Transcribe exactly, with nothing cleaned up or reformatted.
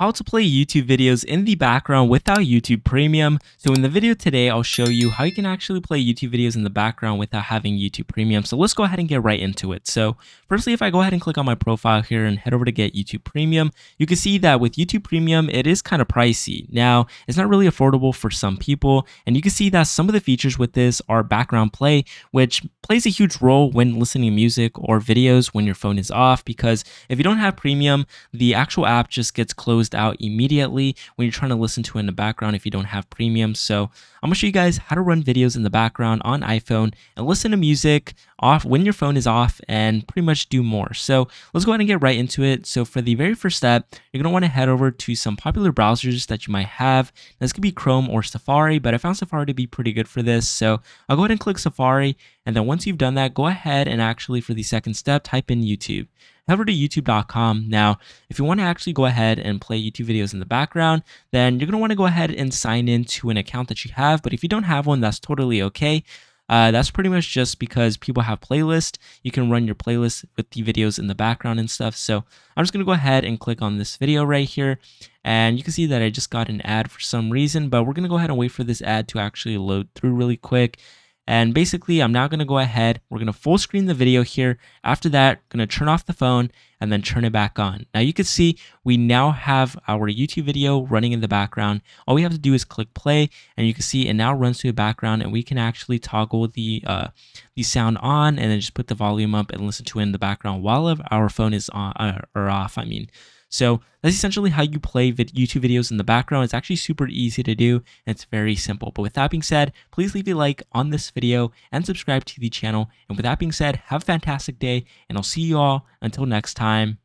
How to play YouTube videos in the background without YouTube Premium. So in the video today, I'll show you how you can actually play YouTube videos in the background without having YouTube Premium. So let's go ahead and get right into it. So firstly, if I go ahead and click on my profile here and head over to get YouTube Premium, you can see that with YouTube Premium, it is kind of pricey. Now, it's not really affordable for some people. And you can see that some of the features with this are background play, which plays a huge role when listening to music or videos when your phone is off, because if you don't have Premium, the actual app just gets closed out immediately when you're trying to listen to it in the background if you don't have Premium. So I'm gonna show you guys how to run videos in the background on iPhone and listen to music off when your phone is off and pretty much do more. So let's go ahead and get right into it. So for the very first step, you're gonna want to head over to some popular browsers that you might have. Now, this could be Chrome or Safari, but I found Safari to be pretty good for this. So I'll go ahead and click Safari. And then once you've done that, go ahead and actually for the second step, type in YouTube. Head over to YouTube dot com. Now, if you want to actually go ahead and play YouTube videos in the background, then you're going to want to go ahead and sign in to an account that you have. But if you don't have one, that's totally okay. Uh, that's pretty much just because people have playlists. You can run your playlist with the videos in the background and stuff. So I'm just going to go ahead and click on this video right here. And you can see that I just got an ad for some reason, but we're going to go ahead and wait for this ad to actually load through really quick. And basically, I'm now going to go ahead, we're going to full screen the video here. After that, I'm going to turn off the phone and then turn it back on. Now you can see we now have our YouTube video running in the background. All we have to do is click play, and you can see it now runs to the background, and we can actually toggle the uh, the sound on and then just put the volume up and listen to it in the background while our phone is on uh, or off, I mean. So that's essentially how you play YouTube videos in the background. It's actually super easy to do, and it's very simple. But with that being said, please leave a like on this video and subscribe to the channel. And with that being said, have a fantastic day, and I'll see you all until next time.